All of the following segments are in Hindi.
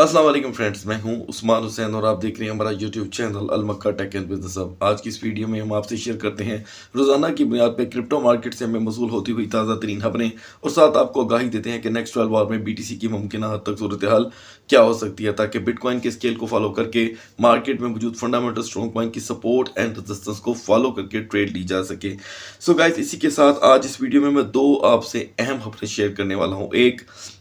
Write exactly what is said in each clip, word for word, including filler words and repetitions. अस्सलाम वालेकुम फ्रेंड्स, मैं हूं उस्मान हुसैन और आप देख रहे हैं हमारा YouTube channel Al Makka take and business. आज की इस वीडियो में हम आपसे शेयर करते हैं रोज़ाना की बुनियाद पर क्रिप्टो मार्केट से हमें मसूल होती हुई ताज़ा तरीन खबरें और साथ आपको आगाही देते हैं कि नेक्स्ट ट्वेल्व आवर में बीटीसी की मुमकिन हद तक सूरत हाल क्या हो सकती है, ताकि बिटकॉइन के स्केल को फॉलो करके मार्केट में मौजूद फंडामेंटल स्ट्रॉन्ग कॉइन की सपोर्ट एंड रेजिस्टेंस को फॉलो करके ट्रेड ली जा सके। सो गाइस, इसी के साथ आज इस वीडियो में मैं दो आपसे अहम खबरें शेयर करने वाला हूँ। एक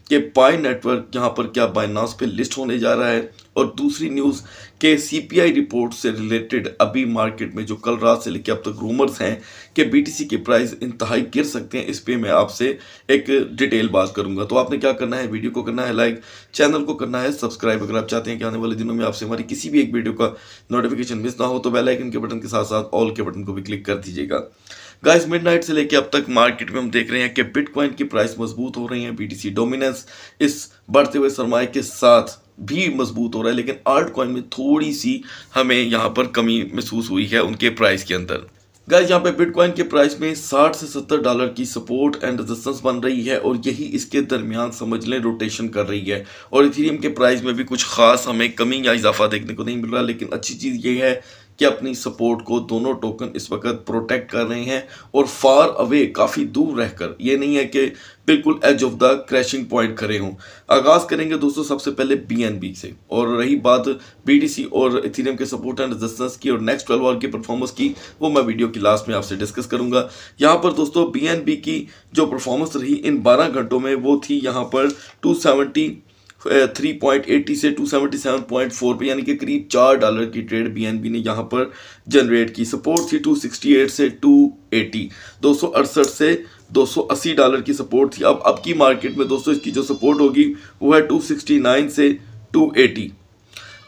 कि पाई नेटवर्क यहाँ पर क्या बाइनांस पे लिस्ट होने जा रहा है, और दूसरी न्यूज़ के सीपीआई रिपोर्ट से रिलेटेड अभी मार्केट में जो कल रात से लेकर अब तक रूमर्स हैं कि बीटीसी के प्राइस इंतहाई गिर सकते हैं, इस पर मैं आपसे एक डिटेल बात करूंगा। तो आपने क्या करना है, वीडियो को करना है लाइक, चैनल को करना है सब्सक्राइब। अगर आप चाहते हैं कि आने वाले दिनों में आपसे हमारी किसी भी एक वीडियो का नोटिफिकेशन मिस ना हो तो बेल आइकन के बटन के साथ साथ ऑल के बटन को भी क्लिक कर दीजिएगा। गाइस, मिडनाइट से लेकर अब तक मार्केट में हम देख रहे हैं कि बिटकॉइन की प्राइस मजबूत हो रही है, बीटीसी डोमिनेंस इस बढ़ते हुए सरमाए के साथ भी मजबूत हो रहा है, लेकिन आर्ट कॉइन में थोड़ी सी हमें यहाँ पर कमी महसूस हुई है उनके प्राइस के अंदर। गाइस, यहाँ पे बिटकॉइन के प्राइस में साठ से सत्तर डॉलर की सपोर्ट एंड रेजिस्टेंस बन रही है, और यही इसके दरमियान समझ लें रोटेशन कर रही है, और इथेरियम के प्राइस में भी कुछ खास हमें कमी या इजाफा देखने को नहीं मिल रहा। लेकिन अच्छी चीज़ ये है कि अपनी सपोर्ट को दोनों टोकन इस वक्त प्रोटेक्ट कर रहे हैं, और फार अवे काफ़ी दूर रहकर, ये नहीं है कि बिल्कुल edge of the crashing point खड़े हों। आगाज़ करेंगे दोस्तों सबसे पहले बीएनबी से, और रही बात बीटीसी और इथेरियम के सपोर्ट एंड रेजिस्टेंस की और नेक्स्ट ट्वेल्व आवर की परफॉर्मेंस की, वो मैं वीडियो की लास्ट में आपसे डिस्कस करूंगा। यहाँ पर दोस्तों बीएनबी की जो परफॉर्मेंस रही इन बारह घंटों में, वो थी यहाँ पर two seventy three point eighty से two seventy seven point four पे, यानी कि करीब चार डॉलर की ट्रेड बीएनबी ने यहाँ पर जनरेट की। सपोर्ट थी टू सिक्सटी एट से टू एटी, दो सौ अड़सठ से दो सौ अस्सी डॉलर की सपोर्ट थी। अब अब की मार्केट में दोस्तों इसकी जो सपोर्ट होगी वो है टू सिक्सटी नाइन से टू एटी।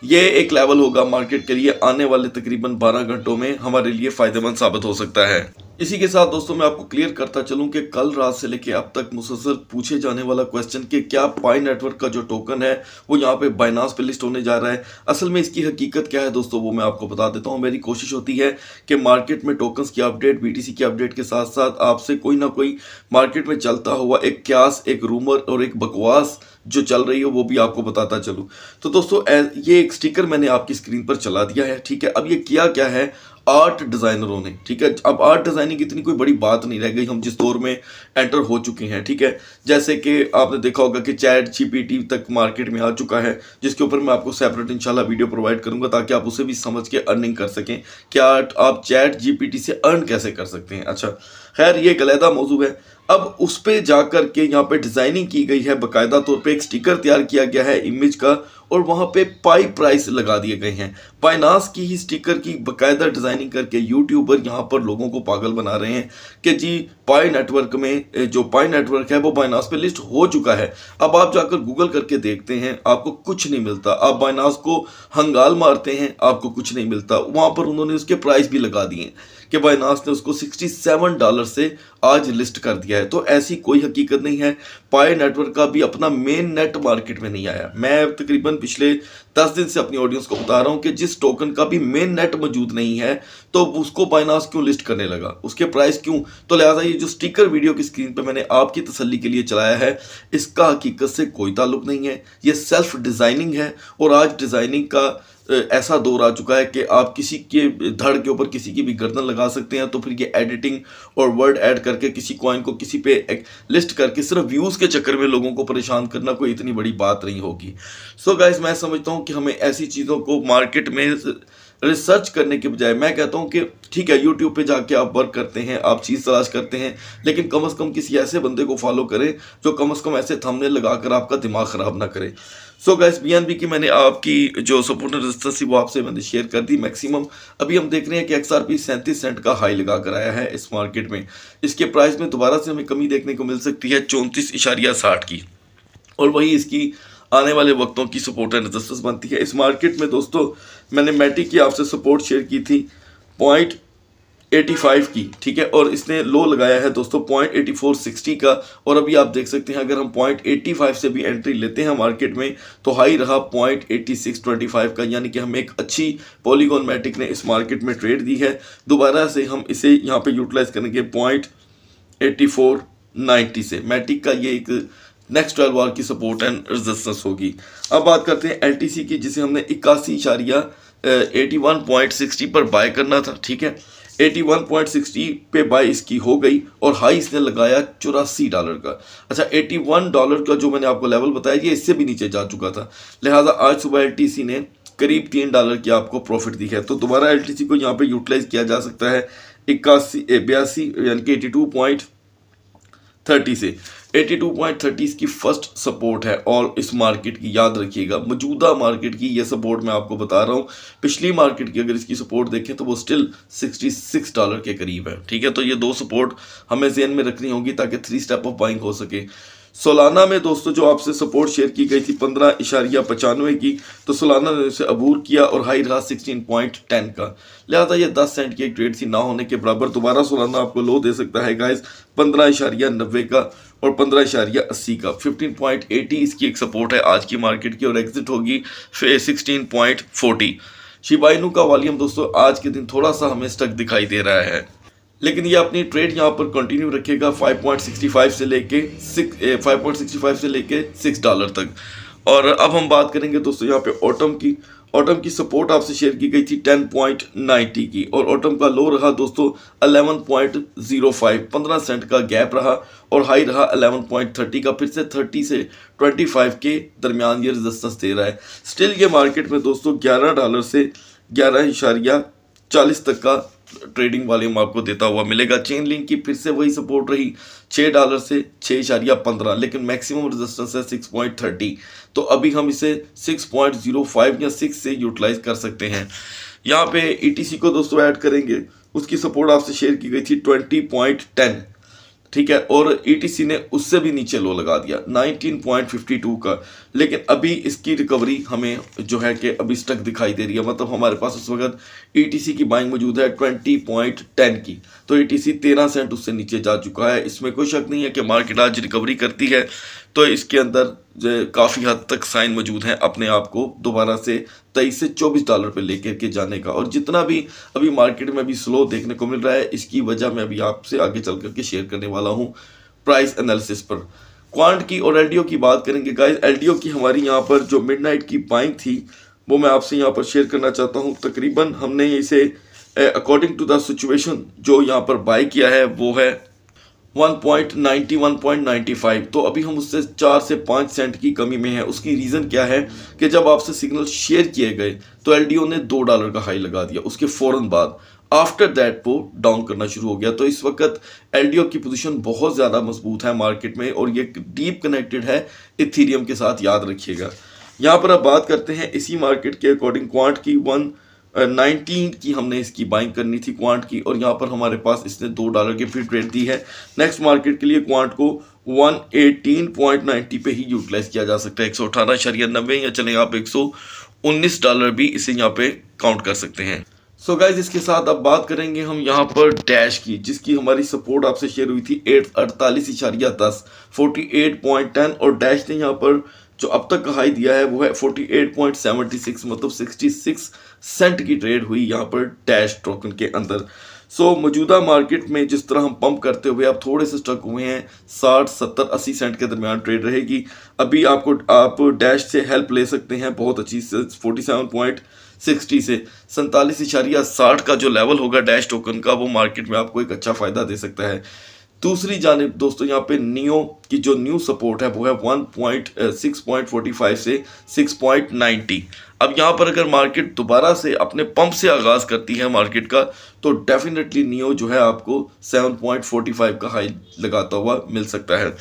ये एक लेवल होगा मार्केट के लिए, आने वाले तकरीबन बारह घंटों में हमारे लिए फ़ायदेमंद साबित हो सकता है। इसी के साथ दोस्तों मैं आपको क्लियर करता चलूं कि कल रात से लेकर अब तक मुसलसल पूछे जाने वाला क्वेश्चन कि क्या पाई नेटवर्क का जो टोकन है वो यहाँ पे बाइनांस पे लिस्ट होने जा रहा है, असल में इसकी हकीकत क्या है दोस्तों वो मैं आपको बता देता हूँ। मेरी कोशिश होती है कि मार्केट में टोकन्स की अपडेट, बीटीसी की अपडेट के साथ साथ आपसे कोई ना कोई मार्केट में चलता हुआ एक क्यास, एक रूमर और एक बकवास जो चल रही हो वो भी आपको बताता चलूँ। तो दोस्तों ये एक स्टिकर मैंने आपकी स्क्रीन पर चला दिया है, ठीक है। अब ये किया क्या है आर्ट डिज़ाइनरों ने, ठीक है। अब आर्ट डिज़ाइनिंग इतनी कोई बड़ी बात नहीं रह गई, हम जिस दौर में एंटर हो चुके हैं, ठीक है। जैसे कि आपने देखा होगा कि चैट जीपीटी तक मार्केट में आ चुका है, जिसके ऊपर मैं आपको सेपरेट इंशाल्लाह वीडियो प्रोवाइड करूंगा ताकि आप उसे भी समझ के अर्निंग कर सकें कि आप चैट जीपीटी से अर्न कैसे कर सकते हैं। अच्छा, खैर ये एक अलहदा मौजू है। अब उस पर जाकर के यहाँ पे डिज़ाइनिंग की गई है, बाकायदा तौर पे एक स्टिकर तैयार किया गया है इमेज का, और वहाँ पे पाई प्राइस लगा दिए गए हैं। बाइनांस की ही स्टिकर की बाकायदा डिज़ाइनिंग करके यूट्यूबर यहाँ पर लोगों को पागल बना रहे हैं कि जी पाई नेटवर्क में, जो पाई नेटवर्क है वो बाइनांस पे लिस्ट हो चुका है। अब आप जाकर गूगल करके देखते हैं, आपको कुछ नहीं मिलता। आप बाइनांस को हंगाल मारते हैं, आपको कुछ नहीं मिलता। वहाँ पर उन्होंने उसके प्राइस भी लगा दिए कि बाइनांस ने उसको सिक्सटी सेवन डॉलर से आज लिस्ट कर दिया है। तो ऐसी कोई हकीकत नहीं है। पाई नेटवर्क का भी अपना मेन नेट मार्केट में नहीं आया। मैं तकरीबन पिछले दस दिन से अपनी ऑडियंस को बता रहा हूं कि जिस टोकन का भी मेन नेट मौजूद नहीं है तो उसको बाइनांस क्यों लिस्ट करने लगा, उसके प्राइस क्यों। तो लिहाजा ये जो स्टिकर वीडियो की स्क्रीन पर मैंने आपकी तसल्ली के लिए चलाया है, इसका हकीकत से कोई ताल्लुक नहीं है। यह सेल्फ डिजाइनिंग है, और आज डिजाइनिंग का ऐसा दौर आ चुका है कि आप किसी के धड़ के ऊपर किसी की भी गर्दन लगा सकते हैं। तो फिर ये एडिटिंग और वर्ड ऐड करके किसी कॉइन को किसी पे लिस्ट करके सिर्फ व्यूज़ के चक्कर में लोगों को परेशान करना कोई इतनी बड़ी बात नहीं होगी। सो गाइस, मैं समझता हूँ कि हमें ऐसी चीज़ों को मार्केट में रिसर्च करने के बजाय, मैं कहता हूं कि ठीक है यूट्यूब पे जाके आप वर्क करते हैं, आप चीज़ तलाश करते हैं, लेकिन कम से कम किसी ऐसे बंदे को फॉलो करें जो कम से कम ऐसे थंबनेल लगाकर आपका दिमाग ख़राब ना करे। सो गाइस, बीएनबी की मैंने आपकी जो सपोर्ट एंड रेजिस्टेंस थी वो आपसे मैंने शेयर कर दी मैक्सिमम। अभी हम देख रहे हैं कि एक्सआरपी सैंतीस सेंट का हाई लगा कर आया है इस मार्केट में। इसके प्राइस में दोबारा से हमें कमी देखने को मिल सकती है चौंतीस इशारिया साठ की, और वही इसकी आने वाले वक्तों की सपोर्ट एंड रेजिस्टेंस बनती है। इस मार्केट में दोस्तों मैंने मैटिक की आपसे सपोर्ट शेयर की थी पॉइंट एटी फाइव की, ठीक है, और इसने लो लगाया है दोस्तों पॉइंट एटी फोर सिक्सटी का, और अभी आप देख सकते हैं अगर हम पॉइंट एटी फाइव से भी एंट्री लेते हैं मार्केट में तो हाई रहा point eighty six twenty five का, यानी कि हमें एक अच्छी पॉलीगॉन मैटिक ने इस मार्केट में ट्रेड दी है। दोबारा से हम इसे यहाँ पर यूटिलाइज करेंगे पॉइंट एटी फोर नाइन्टी से। मैटिक का ये एक नेक्स्ट ट्वेल्व आवर की सपोर्ट एंड रेजिस्टेंस होगी। अब बात करते हैं एलटीसी की, जिसे हमने इक्यासी इशारिया एटी वन पॉइंट सिक्सटी पर बाय करना था, ठीक है। एटी वन पॉइंट सिक्सटी पे बाय इसकी हो गई और हाई इसने लगाया चौरासी डॉलर का। अच्छा, इक्यासी डॉलर का जो मैंने आपको लेवल बताया ये इससे भी नीचे जा चुका था, लिहाजा आज सुबह एलटीसी ने करीब तीन डॉलर की आपको प्रॉफिट दिखा है। तो दोबारा एलटीसी को यहाँ पे यूटिलाइज किया जा सकता है इक्यासी बयासी यानी कि एटी टू पॉइंट थर्टी से एटी टू पॉइंट थर्टी इसकी फर्स्ट सपोर्ट है। और इस मार्केट की याद रखिएगा, मौजूदा मार्केट की ये सपोर्ट मैं आपको बता रहा हूँ, पिछली मार्केट की अगर इसकी सपोर्ट देखें तो वो स्टिल छियासठ डॉलर के करीब है, ठीक है। तो ये दो सपोर्ट हमें जेहन में रखनी होगी ताकि थ्री स्टेप ऑफ बाइंग हो सके। सोलाना में दोस्तों जो आपसे सपोर्ट शेयर की गई थी पंद्रह इशारिया पचानवे की, तो सोलाना ने उसे अबूर किया और हाई रहा सोलह पॉइंट टेन का, लिहाजा ये दस सेंट की एक ट्रेड सी ना होने के बराबर। दोबारा सोलाना आपको लो दे सकता है गाइस पंद्रह इशारिया नब्बे का और पंद्रह इशारिया अस्सी का। पंद्रह पॉइंट अस्सी इसकी एक सपोर्ट है आज की मार्केट की और एग्जिट होगी सोलह पॉइंट चालीस। शिबाइनू का वॉल्यूम दोस्तों आज के दिन थोड़ा सा हमें स्टक दिखाई दे रहा है, लेकिन ये अपनी ट्रेड यहाँ पर कंटिन्यू रखेगा फाइव पॉइंट सिक्सटी फाइव से लेके फाइव पॉइंट सिक्सटी फाइव से लेके सिक्स डॉलर तक। और अब हम बात करेंगे दोस्तों यहाँ पे ऑटम की। ऑटम की सपोर्ट आपसे शेयर की गई थी टेन पॉइंट नाइंटी की और ऑटम का लो रहा दोस्तों इलेवन पॉइंट जीरो फाइव, पंद्रह सेंट का गैप रहा और हाई रहा इलेवन पॉइंट थर्टी का। फिर से थर्टी से ट्वेंटी फाइव के दरमियान ये रेजिस्टेंस दे रहा है। स्टिल ये मार्केट में दोस्तों ग्यारह डॉलर से ग्यारह इशारिया चालीस तक का ट्रेडिंग वॉल्यूम आपको देता हुआ मिलेगा। चेन लिंक की फिर से वही सपोर्ट रही छह डॉलर से छह इशारिया पंद्रह, लेकिन मैक्सिमम रेजिस्टेंस है सिक्स पॉइंट थर्टी, तो अभी हम इसे सिक्स पॉइंट जीरो फाइव या सिक्स से यूटिलाइज कर सकते हैं। यहाँ पे ईटीसी को दोस्तों ऐड करेंगे, उसकी सपोर्ट आपसे शेयर की गई थी ट्वेंटी पॉइंट टेन, ठीक है, और ईटीसी ने उससे भी नीचे लो लगा दिया नाइंटीन पॉइंट फिफ्टी टू का, लेकिन अभी इसकी रिकवरी हमें जो है कि अभी स्टक दिखाई दे रही है, मतलब हमारे पास उस वक्त ईटीसी की बाइंग मौजूद है ट्वेंटी पॉइंट टेन की। तो ईटीसी तेरह सेंट उससे नीचे जा चुका है। इसमें कोई शक नहीं है कि मार्केट आज रिकवरी करती है, तो इसके अंदर काफ़ी हद तक साइन मौजूद हैं अपने आप को दोबारा से तेईस से चौबीस डॉलर पे लेकर के जाने का। और जितना भी अभी मार्केट में अभी स्लो देखने को मिल रहा है, इसकी वजह मैं अभी आपसे आगे चल करके शेयर करने वाला हूँ प्राइस एनालिसिस पर। क्वांट की और एलडीओ की बात करेंगे गाइस। एलडीओ की हमारी यहाँ पर जो मिडनाइट की बाइंग थी वो मैं आपसे यहाँ पर शेयर करना चाहता हूँ। तकरीबन हमने इसे अकॉर्डिंग टू द सिचुएशन जो यहाँ पर बाई किया है वो है one point ninety one point ninety five, तो अभी हम उससे चार से पाँच सेंट की कमी में है। उसकी रीज़न क्या है कि जब आपसे सिग्नल शेयर किए गए तो एलडीओ ने दो डॉलर का हाई लगा दिया, उसके फ़ौरन बाद आफ्टर दैट वो डाउन करना शुरू हो गया। तो इस वक्त एलडीओ की पोजीशन बहुत ज़्यादा मजबूत है मार्केट में और ये डीप कनेक्टेड है इथेरियम के साथ, याद रखिएगा। यहाँ पर अब बात करते हैं इसी मार्केट के अकॉर्डिंग क्वांट की। वन नाइनटीन की हमने इसकी बाइंग करनी थी क्वांट की और यहाँ पर हमारे पास इसने दो डॉलर की फिट रेट दी है। नेक्स्ट मार्केट के लिए क्वांट को वन एटीन पॉइंट नाइंटी पे ही यूटिलाइज किया जा सकता है, एक सौ अठारह इशारिया नब्बे या चले आप एक सौ उन्नीस डॉलर भी इसे यहाँ पे काउंट कर सकते हैं। सो so गाइज, इसके साथ अब बात करेंगे हम यहाँ पर डैश की, जिसकी हमारी सपोर्ट आपसे शेयर हुई थी अड़तालीस इशारिया दस, फोर्टी एट पॉइंट टेन, और डैश ने यहाँ पर जो अब तक का हाई दिया है वो है forty eight point seventy six, मतलब छियासठ सेंट की ट्रेड हुई यहाँ पर डैश टोकन के अंदर। सो so, मौजूदा मार्केट में जिस तरह हम पंप करते हुए आप थोड़े से स्टक हुए हैं, साठ सत्तर अस्सी सेंट के दरमियान ट्रेड रहेगी। अभी आपको आप डैश से हेल्प ले सकते हैं बहुत अच्छी से सैंतालीस पॉइंट सिक्सटी से सैंतालीस इशारिया साठ का जो लेवल होगा डैश टोकन का, वो मार्केट में आपको एक अच्छा फ़ायदा दे सकता है। दूसरी जानिब दोस्तों यहाँ पे नियो की जो न्यू सपोर्ट है वो है one point six point forty five से सिक्स पॉइंट नाइंटी। अब यहाँ पर अगर मार्केट दोबारा से अपने पंप से आगाज़ करती है मार्केट का, तो डेफिनेटली नियो जो है आपको सेवन पॉइंट फोर्टी फाइव का हाई लगाता हुआ मिल सकता है।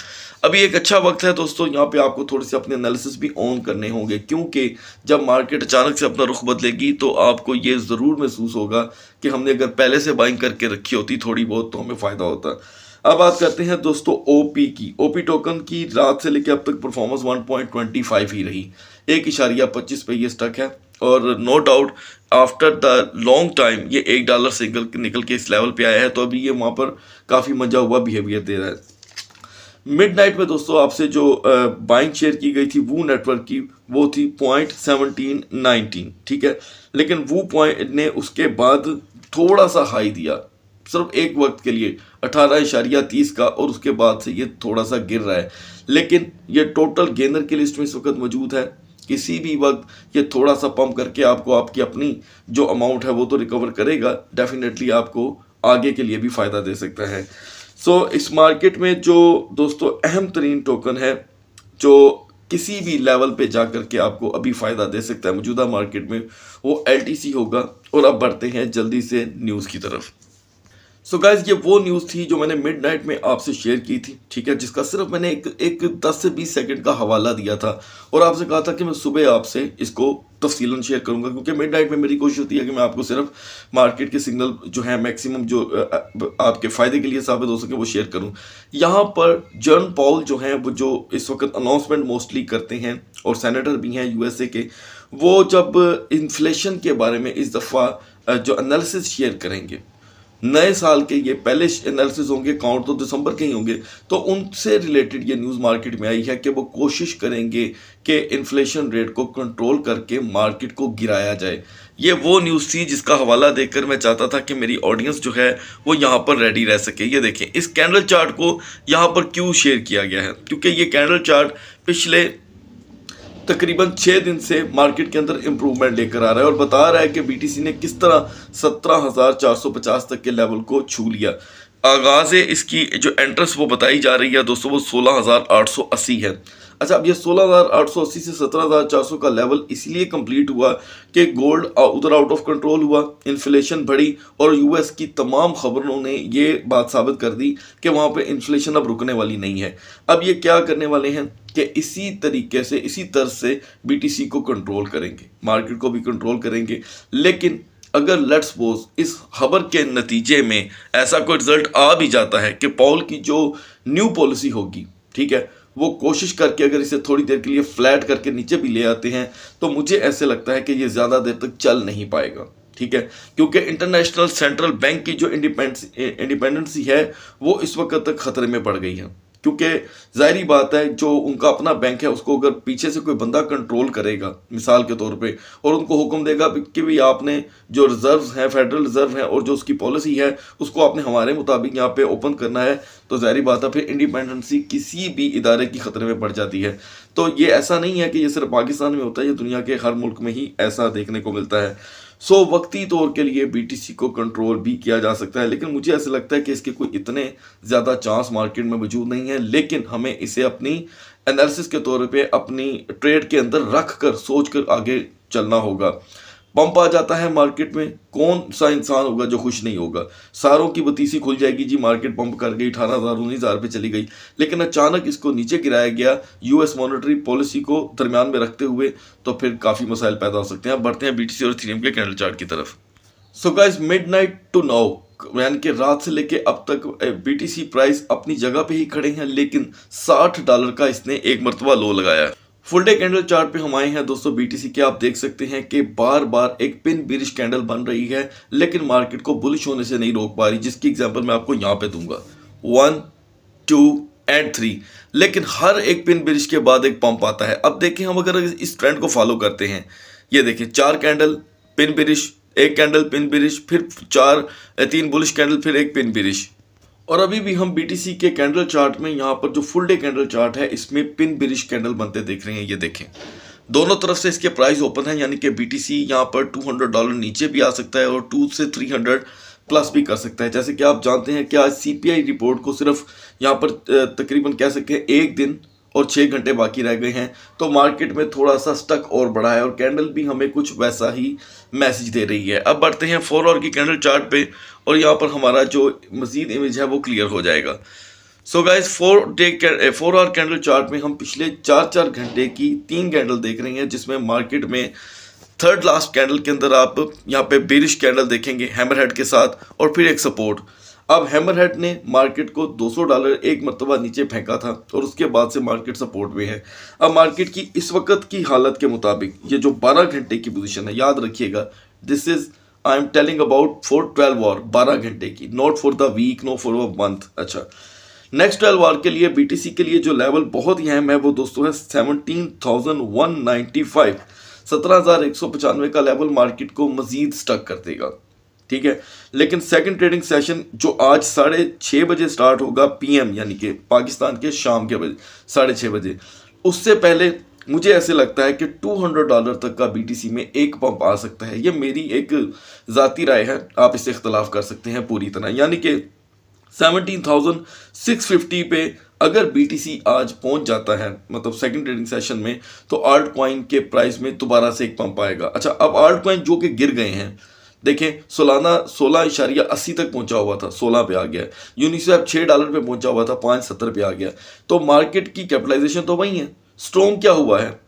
अभी एक अच्छा वक्त है दोस्तों, यहाँ पे आपको थोड़े से अपने एनालिसिस भी ऑन करने होंगे, क्योंकि जब मार्केट अचानक से अपना रुख बदलेगी तो आपको ये ज़रूर महसूस होगा कि हमने अगर पहले से बाइंग करके रखी होती थोड़ी बहुत तो हमें फ़ायदा होता। अब बात करते हैं दोस्तों ओपी की। ओपी टोकन की रात से लेकर अब तक performance one point twenty five ही रही, एक इशारिया पच्चीस पे ये स्टक है और no doubt after the long time ये एक डॉलर सिंगल निकल के इस लेवल पे आया है, तो अभी ये वहाँ पर काफ़ी मजा हुआ बिहेवियर दे रहा है। मिडनाइट में दोस्तों आपसे जो बाइंग शेयर की गई थी वो नेटवर्क की, वो थी पॉइंट सेवनटीन नाइनटीन, ठीक है, लेकिन वो पॉइंट ने उसके बाद थोड़ा सा हाई दिया सिर्फ एक वक्त के लिए अठारह इशारिया तीस का, और उसके बाद से ये थोड़ा सा गिर रहा है, लेकिन ये टोटल गेनर की लिस्ट में इस वक्त मौजूद है। किसी भी वक्त ये थोड़ा सा पंप करके आपको आपकी अपनी जो अमाउंट है वो तो रिकवर करेगा, डेफिनेटली आपको आगे के लिए भी फ़ायदा दे सकता है। सो so, इस मार्केट में जो दोस्तों अहम तरीन टोकन है जो किसी भी लेवल पे जा कर के आपको अभी फ़ायदा दे सकता है मौजूदा मार्केट में, वो एल टी सी होगा। और अब बढ़ते हैं जल्दी से न्यूज़ की तरफ। सो so गाइज, ये वो न्यूज़ थी जो मैंने मिडनाइट में आपसे शेयर की थी, ठीक है, जिसका सिर्फ मैंने एक एक दस से बीस सेकंड का हवाला दिया था और आपसे कहा था कि मैं सुबह आपसे इसको तफसीलन शेयर करूंगा, क्योंकि मिडनाइट में मेरी कोशिश होती है कि मैं आपको सिर्फ मार्केट के सिग्नल जो है मैक्सिमम जो आपके फ़ायदे के लिए साबित हो सके वो शेयर करूं। यहाँ पर जॉन पॉल जो हैं वो जो इस वक्त अनाउंसमेंट मोस्टली करते हैं और सेनेटर भी हैं यू एस ए के, वो जब इन्फ्लेशन के बारे में इस दफ़ा जो एनालिसिस शेयर करेंगे नए साल के, ये पहले एनालिसिस होंगे, काउंट तो दिसंबर के ही होंगे, तो उनसे रिलेटेड ये न्यूज़ मार्केट में आई है कि वो कोशिश करेंगे कि इन्फ्लेशन रेट को कंट्रोल करके मार्केट को गिराया जाए। ये वो न्यूज़ थी जिसका हवाला देकर मैं चाहता था कि मेरी ऑडियंस जो है वो यहाँ पर रेडी रह सके। ये देखें इस कैंडल चार्ट को यहाँ पर क्यों शेयर किया गया है, क्योंकि ये कैंडल चार्ट पिछले तकरीबन छः दिन से मार्केट के अंदर इम्प्रूवमेंट लेकर आ रहा है और बता रहा है कि बीटीसी ने किस तरह सत्रह हज़ार चार सौ पचास तक के लेवल को छू लिया। आगाज़ इसकी जो एंट्रेंस वो बताई जा रही है दोस्तों वो सोलह हज़ार आठ सौ अस्सी है। अच्छा, अब ये सोलह हज़ार आठ सौ अस्सी से सत्रह हज़ार चार सौ का लेवल इसलिए कंप्लीट हुआ कि गोल्ड उधर आउट ऑफ कंट्रोल हुआ, इन्फ्लेशन बढ़ी और यूएस की तमाम खबरों ने ये बात साबित कर दी कि वहाँ पे इन्फ्लेशन अब रुकने वाली नहीं है। अब ये क्या करने वाले हैं कि इसी तरीके से इसी तरह से बीटीसी को कंट्रोल करेंगे, मार्केट को भी कंट्रोल करेंगे। लेकिन अगर लेट्स सपोज इस खबर के नतीजे में ऐसा कोई रिजल्ट आ भी जाता है कि पॉल की जो न्यू पॉलिसी होगी, ठीक है, वो कोशिश करके अगर इसे थोड़ी देर के लिए फ्लैट करके नीचे भी ले आते हैं, तो मुझे ऐसे लगता है कि ये ज़्यादा देर तक चल नहीं पाएगा, ठीक है, क्योंकि इंटरनेशनल सेंट्रल बैंक की जो इंडिपेंडेंसी है वो इस वक्त तक खतरे में पड़ गई है, क्योंकि जाहिर बात है जो उनका अपना बैंक है उसको अगर पीछे से कोई बंदा कंट्रोल करेगा मिसाल के तौर पे और उनको हुक्म देगा कि भी आपने जो रिजर्व्स हैं, फेडरल रिजर्व है और जो उसकी पॉलिसी है उसको आपने हमारे मुताबिक यहाँ पे ओपन करना है, तो जाहिर बात है फिर इंडिपेंडेंसी किसी भी इदारे की ख़तरे में पड़ जाती है। तो ये ऐसा नहीं है कि ये सिर्फ पाकिस्तान में होता है, ये दुनिया के हर मुल्क में ही ऐसा देखने को मिलता है। सो so, वक्ती तौर के लिए बीटीसी को कंट्रोल भी किया जा सकता है, लेकिन मुझे ऐसा लगता है कि इसके कोई इतने ज़्यादा चांस मार्केट में मौजूद नहीं है। लेकिन हमें इसे अपनी एनालिसिस के तौर पे अपनी ट्रेड के अंदर रख कर सोच कर आगे चलना होगा। पंप आ जाता है मार्केट में, कौन सा इंसान होगा जो खुश नहीं होगा? सारों की बतीसी खुल जाएगी, जी मार्केट पंप कर गई, अठारह हज़ार उन्नीस हज़ार पर चली गई, लेकिन अचानक इसको नीचे गिराया गया यूएस मॉनेटरी पॉलिसी को दरमियान में रखते हुए, तो फिर काफ़ी मसाइल पैदा हो सकते हैं। अब बढ़ते हैं बीटीसी और इथेरियम के कैंडल चार्ट की तरफ। So guys, midnight to now यानी कि रात से लेके अब तक बीटीसी प्राइस अपनी जगह पर ही खड़े हैं, लेकिन साठ डॉलर का इसने एक मरतबा लो लगाया। फुल डे कैंडल चार्ट पे हम आए हैं दोस्तों बीटीसी के, आप देख सकते हैं कि बार बार एक पिन बिरिश कैंडल बन रही है, लेकिन मार्केट को बुलिश होने से नहीं रोक पा रही, जिसकी एग्जांपल मैं आपको यहाँ पे दूंगा वन टू एंड थ्री, लेकिन हर एक पिन बिरिश के बाद एक पंप आता है। अब देखें हम अगर इस ट्रेंड को फॉलो करते हैं, ये देखें चार कैंडल पिन बिरिश, एक कैंडल पिन बिरिश, फिर चार तीन बुलिश कैंडल, फिर एक पिन बिरिश, और अभी भी हम बीटीसी के कैंडल चार्ट में यहाँ पर जो फुल डे कैंडल चार्ट है इसमें पिन बिरिश कैंडल बनते देख रहे हैं। ये देखें दोनों तरफ से इसके प्राइस ओपन है, यानी कि बीटीसी यहाँ पर दो सौ डॉलर नीचे भी आ सकता है और दो से तीन सौ प्लस भी कर सकता है। जैसे कि आप जानते हैं कि आज सीपीआई रिपोर्ट को सिर्फ यहाँ पर तकरीबन कह सकते हैं एक दिन और छः घंटे बाकी रह गए हैं, तो मार्केट में थोड़ा सा स्टक और बढ़ा है और कैंडल भी हमें कुछ वैसा ही मैसेज दे रही है। अब बढ़ते हैं फोर आवर की कैंडल चार्ट पे और यहाँ पर हमारा जो मजीद इमेज है वो क्लियर हो जाएगा। So guys, four day four hour candle chart में हम पिछले चार चार घंटे की तीन कैंडल देख रहे हैं, जिसमें मार्केट में थर्ड लास्ट कैंडल के अंदर आप यहाँ पे बेरिश कैंडल देखेंगे हैमर हेड के साथ और फिर एक सपोर्ट। अब हैमरहेड ने मार्केट को दो सौ डॉलर एक मरतबा नीचे फेंका था और उसके बाद से मार्केट सपोर्ट में है। अब मार्केट की इस वक्त की हालत के मुताबिक ये जो बारह घंटे की पोजीशन है, याद रखिएगा this is I am telling about for twelve hour, बारह घंटे की, not for the week, not for a month. अच्छा, नेक्स्ट ट्वेल्व आवर के लिए बीटीसी के लिए जो लेवल बहुत ही अहम है वो दोस्तों है सत्रह हज़ार एक सौ पचानवे का लेवल, मार्केट को मजीद स्टक कर देगा। ठीक है। लेकिन सेकंड ट्रेडिंग सेशन जो आज साढ़े छः बजे स्टार्ट होगा पीएम यानी कि पाकिस्तान के शाम के बजे साढ़े छः बजे, उससे पहले मुझे ऐसे लगता है कि दो सौ डॉलर तक का बीटीसी में एक पंप आ सकता है। ये मेरी एक ज़ाती राय है, आप इससे इख्तलाफ कर सकते हैं पूरी तरह। यानी कि सत्रह हज़ार छह सौ पचास पे अगर बीटीसी आज पहुंच जाता है मतलब सेकंड ट्रेडिंग सेशन में, तो आल्ट कॉइन के प्राइस में दोबारा से एक पंप आएगा। अच्छा, अब आल्ट कॉइन जो कि गिर गए हैं, देखें सोलाना सोलह इशारिया अस्सी तक पहुंचा हुआ था, सोलह पे आ गया। यूनिसेफ छः डॉलर पे पहुंचा हुआ था, पाँच सत्तर पे आ गया। तो मार्केट की कैपिटलाइजेशन तो वही है। स्ट्रॉन्ग क्या हुआ है?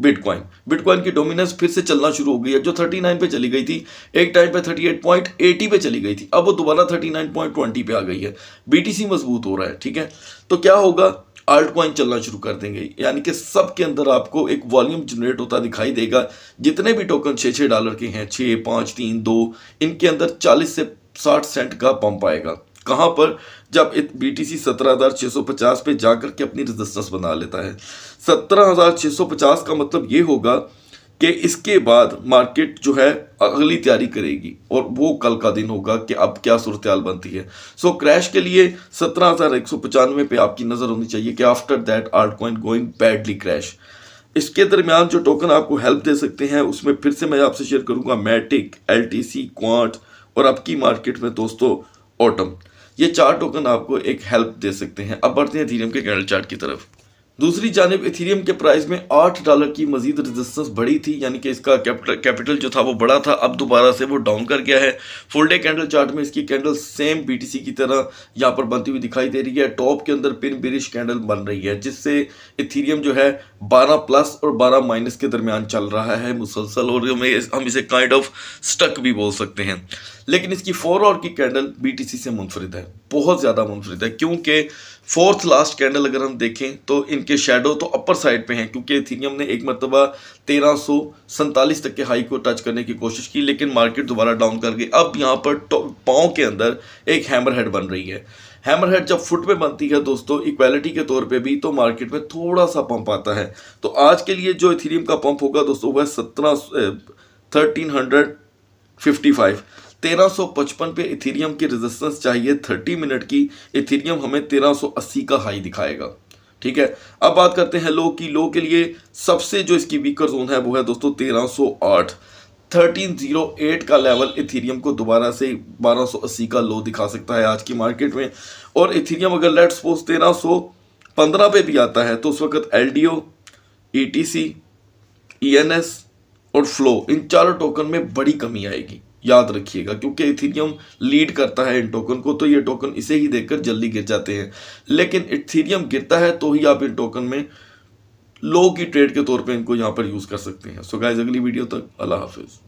बिटकॉइन। बिटकॉइन की डोमिनेंस फिर से चलना शुरू हो गई है, जो उनतालीस पे चली गई थी एक टाइम पे अड़तीस पॉइंट अस्सी पे चली गई थी, अब वो दोबारा उनतालीस पॉइंट बीस पे आ गई है। बीटीसी मजबूत हो रहा है, ठीक है। तो क्या होगा? आल्ट कॉइन चलना शुरू कर देंगे, यानी कि सब के अंदर आपको एक वॉल्यूम जनरेट होता दिखाई देगा। जितने भी टोकन छः छः डॉलर के हैं, छः पाँच तीन दो, इनके अंदर चालीस से साठ सेंट का पंप आएगा। कहाँ पर? जब बी टी सी सत्रह हज़ार छः सौ पचास पे जाकर के अपनी रेजिस्टेंस बना लेता है। सत्रह हज़ार छः सौ पचास का मतलब ये होगा कि इसके बाद मार्केट जो है अगली तैयारी करेगी, और वो कल का दिन होगा कि अब क्या सूरत हाल बनती है। सो क्रैश के लिए सत्रह हज़ार एक सौ पचानवे पे आपकी नज़र होनी चाहिए कि after that alt coin going badly crash. इसके दरमियान जो टोकन आपको हेल्प दे सकते हैं उसमें फिर से मैं आपसे शेयर करूँगा Matic, L T C, Quant और आपकी मार्केट में दोस्तों ऑटम। ये चार टोकन आपको एक हेल्प दे सकते हैं। अब बढ़ते हैं इथेरियम के कैंडल चार्ट की तरफ। दूसरी जानब इथेरियम के प्राइस में आठ डॉलर की मजीद रेजिस्टेंस बढ़ी थी, यानी कि इसका कैपिटल जो था वो बड़ा था, अब दोबारा से वो डाउन कर गया है। फुल डे कैंडल चार्ट में इसकी कैंडल सेम बीटीसी की तरह यहाँ पर बनती हुई दिखाई दे रही है। टॉप के अंदर पिन बेरिश कैंडल बन रही है, जिससे इथेरियम जो है बारह प्लस और बारह माइनस के दरमियान चल रहा है मुसलसल, और हम इसे काइंड ऑफ स्टक भी बोल सकते हैं। लेकिन इसकी फोर आवर की कैंडल बीटीसी से मुनफरिद है, बहुत ज़्यादा मुनफरिद है, क्योंकि फोर्थ लास्ट कैंडल अगर हम देखें तो इनके शेडो तो अपर साइड पे हैं, क्योंकि इथेरियम ने एक मरतबा तेरह सौ सैंतालीस तक के हाई को टच करने की कोशिश की, लेकिन मार्केट दोबारा डाउन कर गई। अब यहाँ पर पाँव के अंदर एक हैमर हेड बन रही है। हैमर हेड जब फुट पे बनती है दोस्तों इक्वालिटी के तौर पे भी, तो मार्केट में थोड़ा सा पंप आता है। तो आज के लिए जो इथेरियम का पंप होगा दोस्तों वह सत्रह थर्टीन हंड्रेड फिफ्टी फाइव तेरह सौ पचपन पे इथेरियम की रेजिस्टेंस चाहिए तीस मिनट की। इथेरियम हमें तेरह सौ अस्सी का हाई दिखाएगा, ठीक है। अब बात करते हैं लो की। लो के लिए सबसे जो इसकी वीकर जोन है वो है दोस्तों तेरह सौ आठ। तेरह सौ आठ का लेवल इथेरियम को दोबारा से बारह सौ अस्सी का लो दिखा सकता है आज की मार्केट में। और इथेरियम अगर लेट्स सपोज तेरह सौ पंद्रह पे भी आता है तो उस वक्त एलडीओ, ईटीसी, ईएनएस और फ्लो, इन चारों टोकन में बड़ी कमी आएगी, याद रखिएगा, क्योंकि इथेरियम लीड करता है इन टोकन को, तो ये टोकन इसे ही देखकर जल्दी गिर जाते हैं। लेकिन इथेरियम गिरता है तो ही आप इन टोकन में लो की ट्रेड के तौर पे इनको यहाँ पर यूज़ कर सकते हैं। सो गाइस, अगली वीडियो तक अल्लाह हाफिज़।